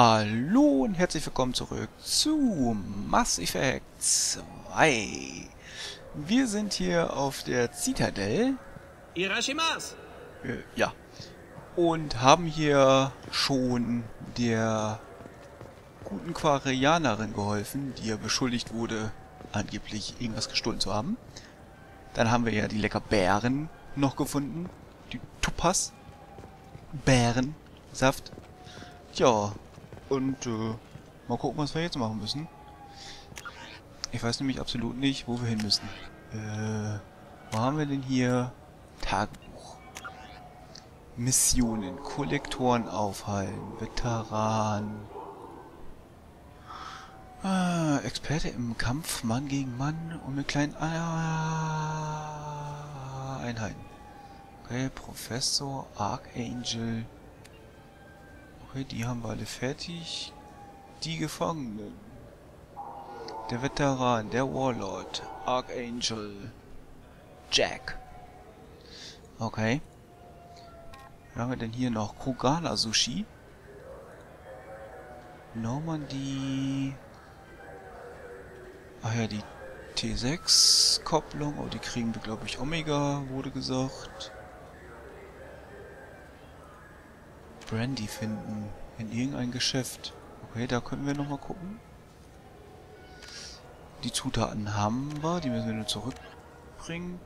Hallo und herzlich willkommen zurück zu Mass Effect 2. Wir sind hier auf der Zitadel. Hirashimas! Ja. Und haben hier schon der guten Quarianerin geholfen, die ja beschuldigt wurde, angeblich irgendwas gestohlen zu haben. Dann haben wir ja die lecker Bären noch gefunden. Die Tupas-Bären-Saft. Tja. Und mal gucken, was wir jetzt machen müssen. Ich weiß nämlich absolut nicht, wo wir hin müssen. Wo haben wir denn hier? Tagebuch. Missionen. Kollektoren aufhalten. Veteran. Experte im Kampf. Mann gegen Mann. Und mit kleinen Einheiten. Okay, Professor Archangel. Okay, die haben wir alle fertig. Die Gefangenen. Der Veteran, der Warlord, Archangel, Jack. Okay. Was haben wir denn hier noch? Kugana Sushi. Normandie. Ach ja, die T6-Kopplung. Oh, die kriegen wir, glaube ich, Omega, wurde gesagt. Brandy finden. In irgendein Geschäft. Okay, da können wir nochmal gucken. Die Zutaten haben wir. Die müssen wir nur zurückbringen.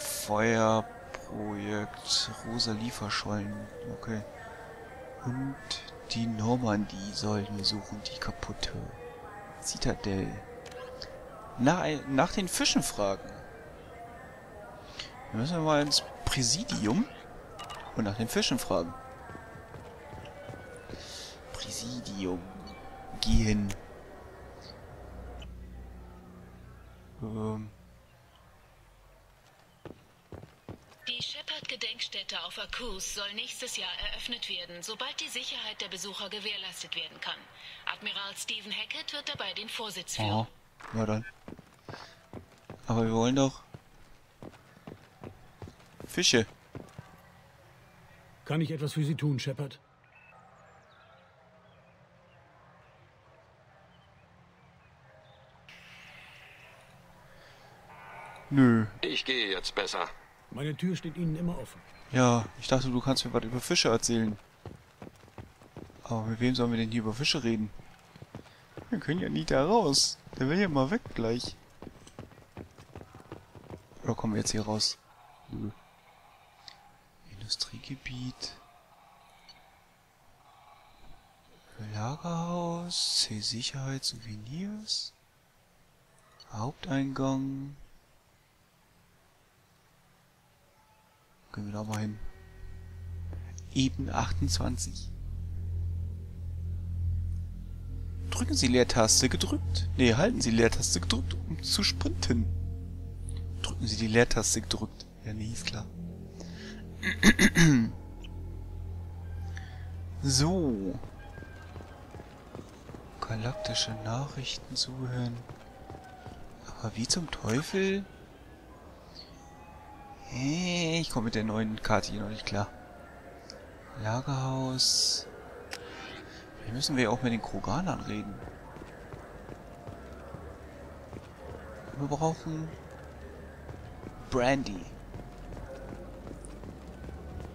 Feuerprojekt. Rosa Lieferschollen. Okay. Und die Normandie sollten wir suchen. Die kaputte. Zitadel. Nach den Fischen fragen. Dann müssen wir mal ins Präsidium. Und nach den Fischen fragen. Präsidium. Geh hin. Die Shepard-Gedenkstätte auf Akus soll nächstes Jahr eröffnet werden, sobald die Sicherheit der Besucher gewährleistet werden kann. Admiral Stephen Hackett wird dabei den Vorsitz führen. Na dann. Aber wir wollen doch Fische. Kann ich etwas für Sie tun, Shepard? Nö. Ich gehe jetzt besser. Meine Tür steht Ihnen immer offen. Ja, ich dachte, du kannst mir was über Fische erzählen. Aber mit wem sollen wir denn hier über Fische reden? Wir können ja nie da raus. Der will ja mal weg gleich. Oder kommen wir jetzt hier raus? Nö. Industriegebiet. Lagerhaus. C-Sicherheit, Souvenirs. Haupteingang. Gehen wir da mal hin. Ebene 28. Drücken Sie Leertaste gedrückt. Ne, halten Sie Leertaste gedrückt, um zu sprinten. Drücken Sie die Leertaste gedrückt. Ja, nee, ist klar. So. Galaktische Nachrichten zuhören. Aber wie zum Teufel? Hey, ich komme mit der neuen Karte hier noch nicht klar. Lagerhaus. Vielleicht müssen wir ja auch mit den Kroganern reden. Wir brauchen Brandy.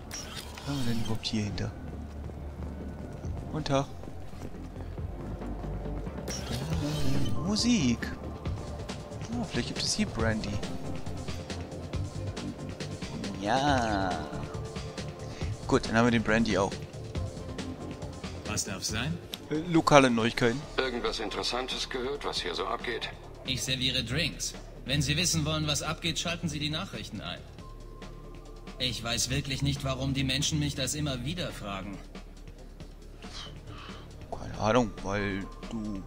Was haben wir denn überhaupt hier hinter? Guten Tag. Musik. Oh, vielleicht gibt es hier Brandy. Ja. Gut, dann haben wir den Brandy auch. Was darf sein? Lokale Neuigkeiten. Irgendwas Interessantes gehört, was hier so abgeht? Ich serviere Drinks. Wenn Sie wissen wollen, was abgeht, schalten Sie die Nachrichten ein. Ich weiß wirklich nicht, warum die Menschen mich das immer wieder fragen. Keine Ahnung, weil du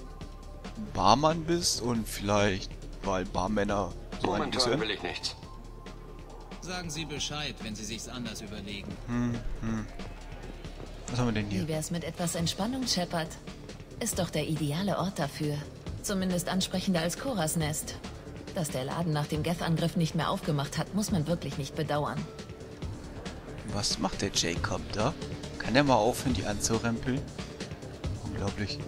Barmann bist und vielleicht, weil Barmänner so ein bisschen... Momentan will ich nichts. Sagen Sie Bescheid, wenn Sie sich's anders überlegen. Was haben wir denn hier? Wie wär's mit etwas Entspannung, Shepard? Ist doch der ideale Ort dafür. Zumindest ansprechender als Koras Nest. Dass der Laden nach dem Geth-Angriff nicht mehr aufgemacht hat, muss man wirklich nicht bedauern. Was macht der Jacob da? Kann der mal aufhören, die anzurempeln? Unglaublich.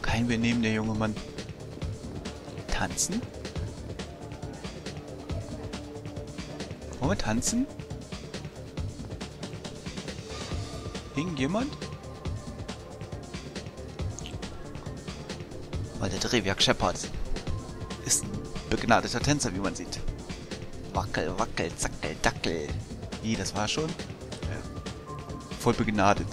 Kein Benehmen, der junge Mann. Tanzen? Wollen wir tanzen? Irgendjemand? Weil der Drehwerk Shepard ist ein begnadeter Tänzer, wie man sieht. Wackel, wackel, zackel, dackel. Wie, das war schon? Voll begnadet.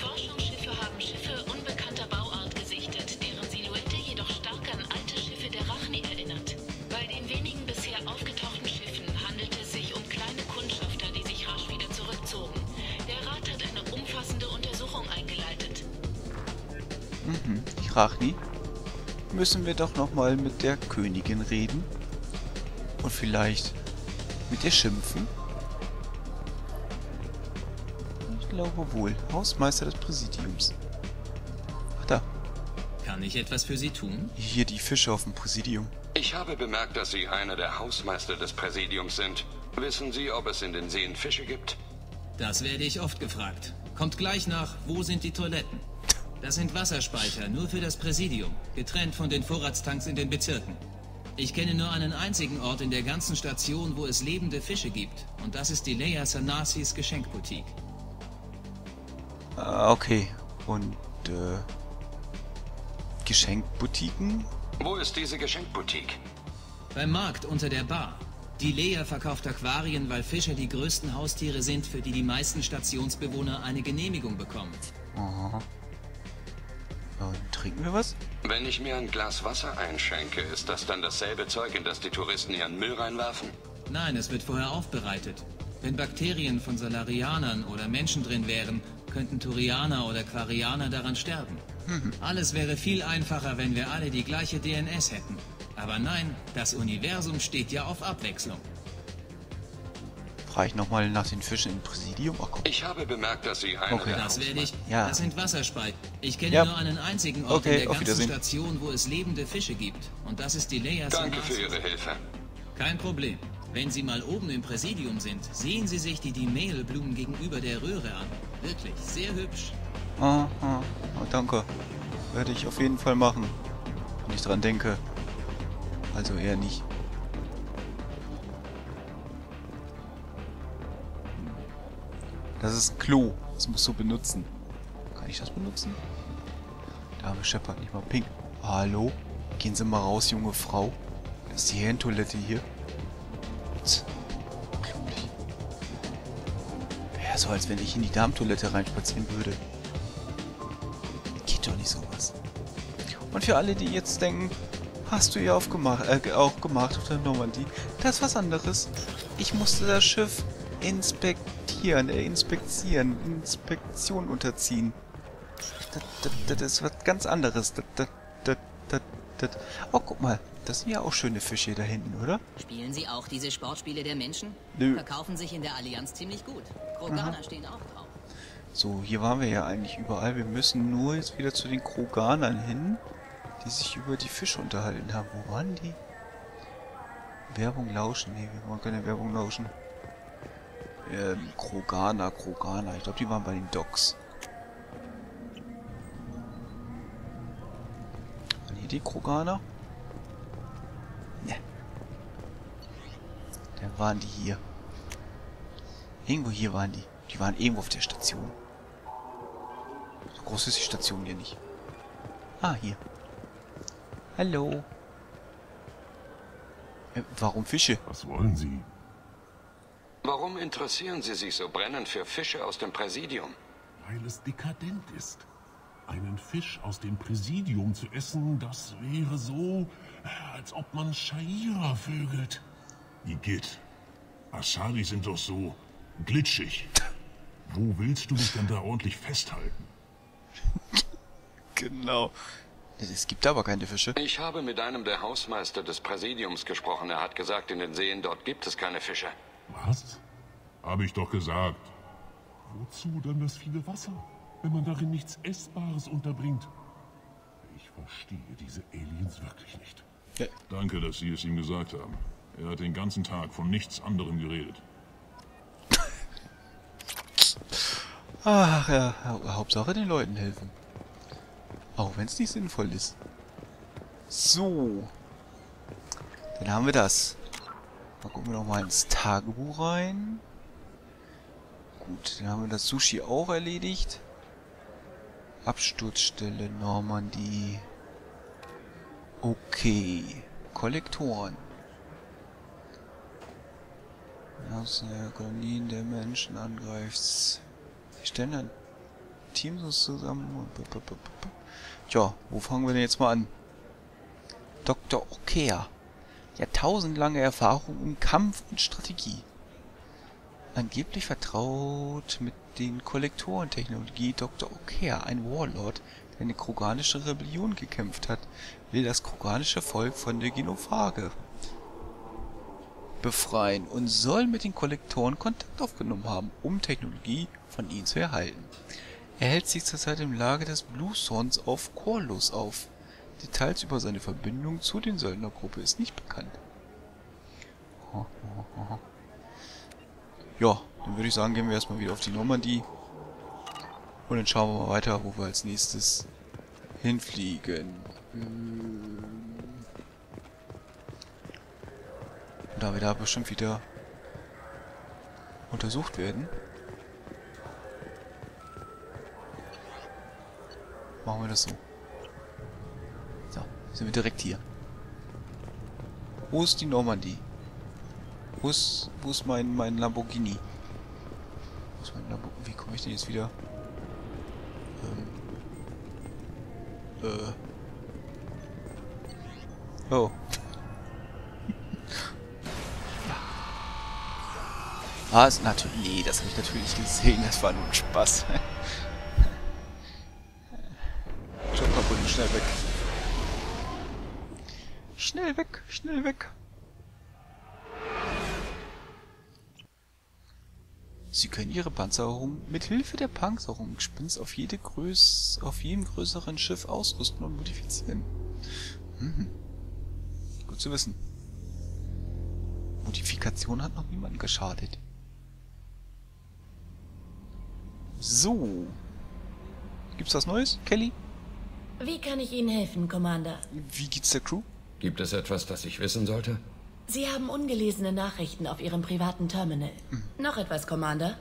Forschungsschiffe haben Schiffe unbekannter Bauart gesichtet, deren Silhouette jedoch stark an alte Schiffe der Rachni erinnert. Bei den wenigen bisher aufgetauchten Schiffen handelt es sich um kleine Kundschafter, die sich rasch wieder zurückzogen. Der Rat hat eine umfassende Untersuchung eingeleitet. Mhm, die Rachni. Müssen wir doch nochmal mit der Königin reden. Und vielleicht mit ihr schimpfen. Ich glaube wohl. Hausmeister des Präsidiums. Ach da. Kann ich etwas für Sie tun? Hier die Fische auf dem Präsidium. Ich habe bemerkt, dass Sie einer der Hausmeister des Präsidiums sind. Wissen Sie, ob es in den Seen Fische gibt? Das werde ich oft gefragt. Kommt gleich nach, wo sind die Toiletten? Das sind Wasserspeicher, nur für das Präsidium. Getrennt von den Vorratstanks in den Bezirken. Ich kenne nur einen einzigen Ort in der ganzen Station, wo es lebende Fische gibt. Und das ist die Nea Sanasis Geschenkboutique. Okay. Und, Geschenkboutiquen? Wo ist diese Geschenkboutique? Beim Markt unter der Bar. Die Lea verkauft Aquarien, weil Fische die größten Haustiere sind, für die die meisten Stationsbewohner eine Genehmigung bekommen. Aha. Und trinken wir was? Wenn ich mir ein Glas Wasser einschenke, ist das dann dasselbe Zeug, in das die Touristen ihren Müll reinwerfen? Nein, es wird vorher aufbereitet. Wenn Bakterien von Salarianern oder Menschen drin wären, könnten Thurianer oder Quarianer daran sterben. Alles wäre viel einfacher, wenn wir alle die gleiche DNS hätten. Aber nein, das Universum steht ja auf Abwechslung. Frage ich nochmal nach den Fischen im Präsidium. Oh, komm. Ich habe bemerkt, dass Sie eine... Okay. Das werde ich... Ja. Das sind Wasserspeicher. Ich kenne nur einen einzigen Ort in der ganzen Station, wo es lebende Fische gibt. Und das ist die Lea Sanasi. Danke für Ihre Hilfe. Kein Problem. Wenn Sie mal oben im Präsidium sind, sehen Sie sich die Mehlblumen gegenüber der Röhre an. Wirklich, sehr hübsch. Aha, oh, danke. Werde ich auf jeden Fall machen, wenn ich dran denke. Also eher nicht. Das ist ein Klo. Das musst du benutzen. Kann ich das benutzen? Da haben wir Shepard nicht mal pink. Hallo? Gehen Sie mal raus, junge Frau. Das ist die Herrentoilette hier. Unglaublich. Wäre so, als wenn ich in die Darmtoilette reinspazieren würde. Geht doch nicht sowas. Und für alle, die jetzt denken, hast du ja auch gemacht auf der Normandie, das ist was anderes. Ich musste das Schiff Inspektion unterziehen. Das ist was ganz anderes. Oh, guck mal. Das sind ja auch schöne Fische da hinten, oder? Spielen Sie auch diese Sportspiele der Menschen? Nö. Verkaufen sich in der Allianz ziemlich gut. Kroganer stehen auch drauf. So, hier waren wir ja eigentlich überall. Wir müssen nur jetzt wieder zu den Kroganern hin, die sich über die Fische unterhalten haben. Wo waren die? Werbung lauschen. Nee, wir wollen keine Werbung lauschen. Kroganer. Ich glaube, die waren bei den Docks. Waren hier die Kroganer? Da waren die hier. Irgendwo hier waren die. Die waren irgendwo auf der Station. So groß ist die Station hier nicht. Ah, hier. Hallo. Warum Fische? Was wollen Sie? Warum interessieren Sie sich so brennend für Fische aus dem Präsidium? Weil es dekadent ist. Einen Fisch aus dem Präsidium zu essen, das wäre so, als ob man Shaira vögelt. Igitt, Asari sind doch so glitschig. Wo willst du dich denn da ordentlich festhalten? Genau. Es gibt aber keine Fische. Ich habe mit einem der Hausmeister des Präsidiums gesprochen. Er hat gesagt, in den Seen dort gibt es keine Fische. Was? Habe ich doch gesagt. Wozu dann das viele Wasser, wenn man darin nichts Essbares unterbringt? Ich verstehe diese Aliens wirklich nicht. Ja. Danke, dass Sie es ihm gesagt haben. Er hat den ganzen Tag von nichts anderem geredet. Ach, ja, Hauptsache den Leuten helfen. Auch wenn es nicht sinnvoll ist. So. Dann haben wir das. Mal gucken wir noch mal ins Tagebuch rein. Gut, dann haben wir das Sushi auch erledigt. Absturzstelle Normandie. Okay. Kollektoren. Aus der Kolonie der Menschen angreift. Die stellen dann Teams zusammen. Tja, wo fangen wir denn jetzt mal an? Dr. Okeer. Jahrtausendlange Erfahrung im Kampf und Strategie. Angeblich vertraut mit den Kollektorentechnologie Dr. Okeer, ein Warlord, der in der kroganischen Rebellion gekämpft hat, will das kroganische Volk von der Genophage befreien und soll mit den Kollektoren Kontakt aufgenommen haben, um Technologie von ihnen zu erhalten. Er hält sich zurzeit im Lager des Blue Suns auf Korlos auf. Details über seine Verbindung zu den Söldnergruppe ist nicht bekannt. Ja, dann würde ich sagen, gehen wir erstmal wieder auf die Normandie. Und dann schauen wir mal weiter, wo wir als nächstes hinfliegen. Und da wir da bestimmt wieder untersucht werden, machen wir das so. So, sind wir direkt hier. Wo ist die Normandie? Wo ist mein Lamborghini? Wo ist mein Lamborghini? Wie komme ich denn jetzt wieder? Oh. Ah, ist natürlich... Nee, das habe ich natürlich nicht gesehen. Das war nur ein Spaß. Schon kaputt und schnell weg. Schnell weg, schnell weg. Sie können ihre Panzerung mit Hilfe der Panzerungsspins auf jedem größeren Schiff ausrüsten und modifizieren. Mhm. Gut zu wissen. Modifikation hat noch niemandem geschadet. So. Gibt's was Neues, Kelly? Wie kann ich Ihnen helfen, Commander? Wie geht's der Crew? Gibt es etwas, das ich wissen sollte? Sie haben ungelesene Nachrichten auf Ihrem privaten Terminal. Hm. Noch etwas, Commander?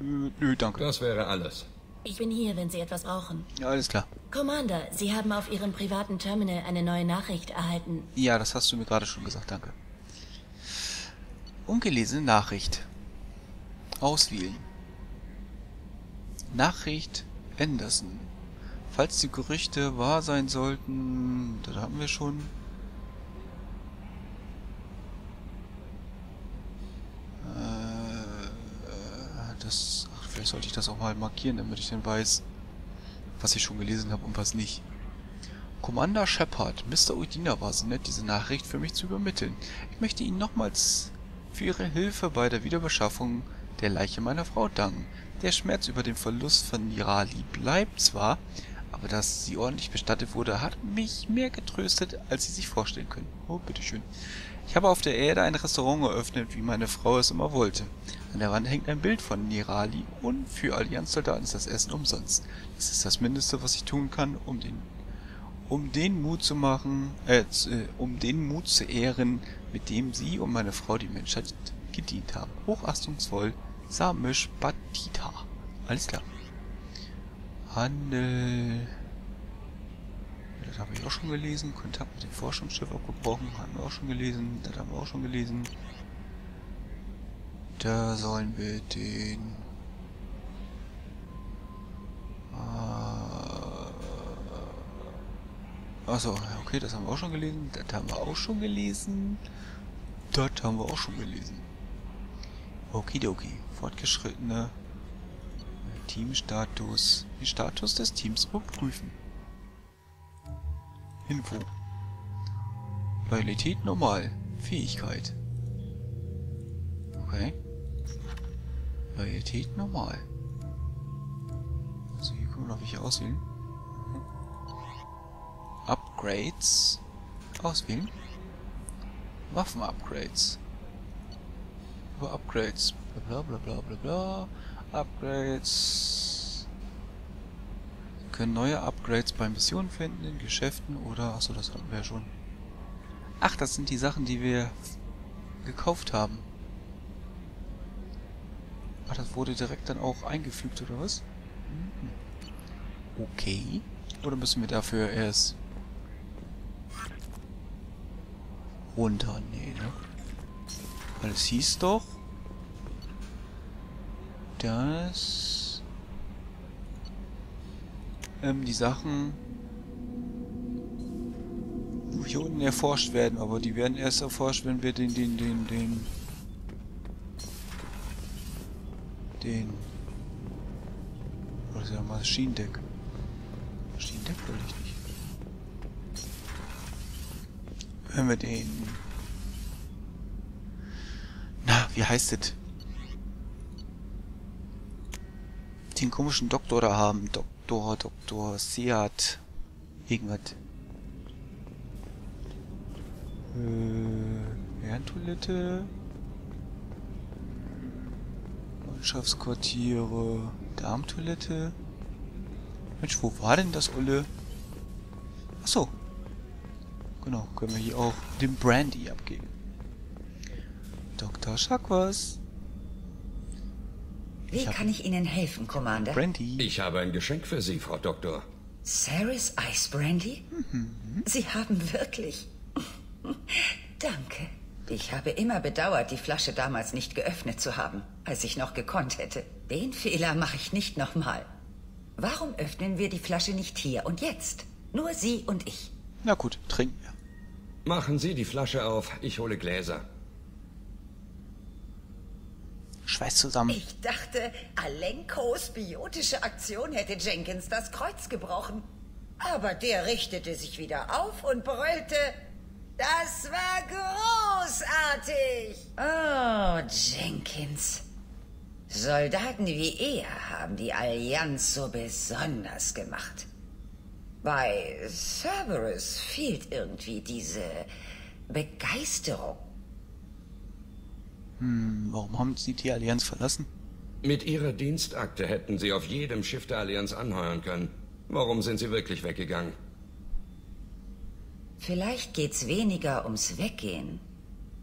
Nö, danke. Das wäre alles. Ich bin hier, wenn Sie etwas brauchen. Ja, alles klar. Commander, Sie haben auf Ihrem privaten Terminal eine neue Nachricht erhalten. Ja, das hast du mir gerade schon gesagt, danke. Ungelesene Nachricht. Auswählen. Nachricht Anderson. Falls die Gerüchte wahr sein sollten... Das haben wir schon... Ach, vielleicht sollte ich das auch mal markieren, damit ich dann weiß, was ich schon gelesen habe und was nicht. Commander Shepard, Mr. Udina war so nett, diese Nachricht für mich zu übermitteln. Ich möchte Ihnen nochmals für Ihre Hilfe bei der Wiederbeschaffung der Leiche meiner Frau danken. Der Schmerz über den Verlust von Nirali bleibt zwar, aber dass sie ordentlich bestattet wurde, hat mich mehr getröstet, als Sie sich vorstellen können. Oh, bitteschön. Ich habe auf der Erde ein Restaurant eröffnet, wie meine Frau es immer wollte. An der Wand hängt ein Bild von Nirali und für Allianz-Soldaten ist das Essen umsonst. Das ist das Mindeste, was ich tun kann, um den Mut zu ehren, mit dem Sie und meine Frau die Menschheit gedient haben. Hochachtungsvoll, Samish Batita. Alles klar. Handel. Das habe ich auch schon gelesen. Kontakt mit dem Forschungsschiff abgebrochen. Haben wir auch schon gelesen. Das haben wir auch schon gelesen. Da sollen wir den... Achso, okay, das haben wir auch schon gelesen. Das haben wir auch schon gelesen. Das haben wir auch schon gelesen. Okidoki. Fortgeschrittene Teamstatus. Den Status des Teams überprüfen. Info. Loyalität normal. Fähigkeit. Okay. Loyalität normal. Also hier können wir noch welche auswählen. Upgrades. Auswählen. Waffen-Upgrades. Über Upgrades. Blablabla. Upgrades. können neue Upgrades bei Missionen finden, in Geschäften oder... Achso, das hatten wir ja schon. Ach, das sind die Sachen, die wir gekauft haben. Ach, das wurde direkt dann auch eingefügt, oder was? Okay. Oder müssen wir dafür erst... runter? Nee, ne? Weil es hieß doch... dass... die Sachen... hier unten erforscht werden, aber die werden erst erforscht, wenn wir oder sagen wir mal Maschinendeck. Maschinendeck wollte ich nicht. Wenn wir den... Na, wie heißt das? Den komischen Doktor da haben. Doktor Seat. Irgendwas. Herrentoilette. Mannschaftsquartiere. Darmtoilette. Mensch, wo war denn das olle? Achso. Genau, können wir hier auch den Brandy abgeben. Dr. Chakwas. Wie kann ich Ihnen helfen, Commander? Brandy. Ich habe ein Geschenk für Sie, Frau Doktor. Saris Ice Brandy? Sie haben wirklich... Danke. Ich habe immer bedauert, die Flasche damals nicht geöffnet zu haben, als ich noch gekonnt hätte. Den Fehler mache ich nicht nochmal. Warum öffnen wir die Flasche nicht hier und jetzt? Nur Sie und ich. Na gut, trinken wir. Machen Sie die Flasche auf, ich hole Gläser. Schweiß zusammen. Ich dachte, Alenkos biotische Aktion hätte Jenkins das Kreuz gebrochen. Aber der richtete sich wieder auf und brüllte... Das war großartig! Oh, Jenkins. Soldaten wie er haben die Allianz so besonders gemacht. Bei Cerberus fehlt irgendwie diese Begeisterung. Warum haben Sie die Allianz verlassen? Mit Ihrer Dienstakte hätten Sie auf jedem Schiff der Allianz anheuern können. Warum sind Sie wirklich weggegangen? Vielleicht geht's weniger ums Weggehen,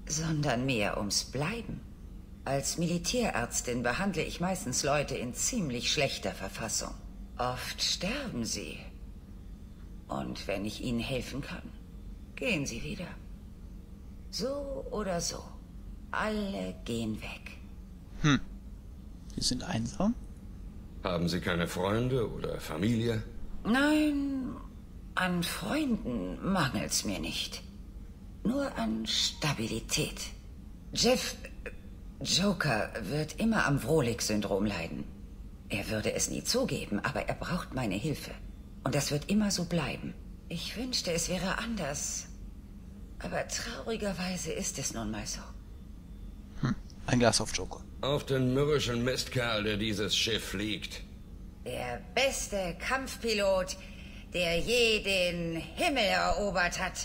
sondern mehr ums Bleiben. Als Militärärztin behandle ich meistens Leute in ziemlich schlechter Verfassung. Oft sterben sie. Und wenn ich ihnen helfen kann, gehen sie wieder. So oder so. Alle gehen weg. Sie sind einsam? Haben Sie keine Freunde oder Familie? Nein... An Freunden mangelt's mir nicht. Nur an Stabilität. Jeff, Joker, wird immer am Vrolik-Syndrom leiden. Er würde es nie zugeben, aber er braucht meine Hilfe. Und das wird immer so bleiben. Ich wünschte, es wäre anders. Aber traurigerweise ist es nun mal so. Ein Glas auf Joker. Auf den mürrischen Mistkerl, der dieses Schiff fliegt. Der beste Kampfpilot... der je den Himmel erobert hat.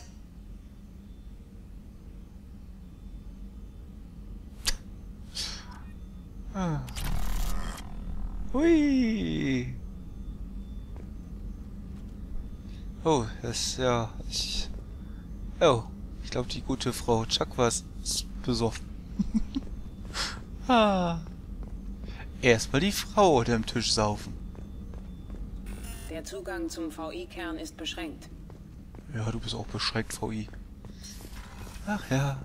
Hui. Oh, das ist ja... Ich glaube, die gute Frau Chakwas ist besoffen. Erstmal die Frau unter dem Tisch saufen. Der Zugang zum VI-Kern ist beschränkt. Ja, du bist auch beschränkt, VI. Ach ja.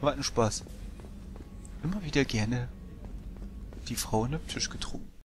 War ein Spaß. Immer wieder gerne die Frau an den Tisch getrunken.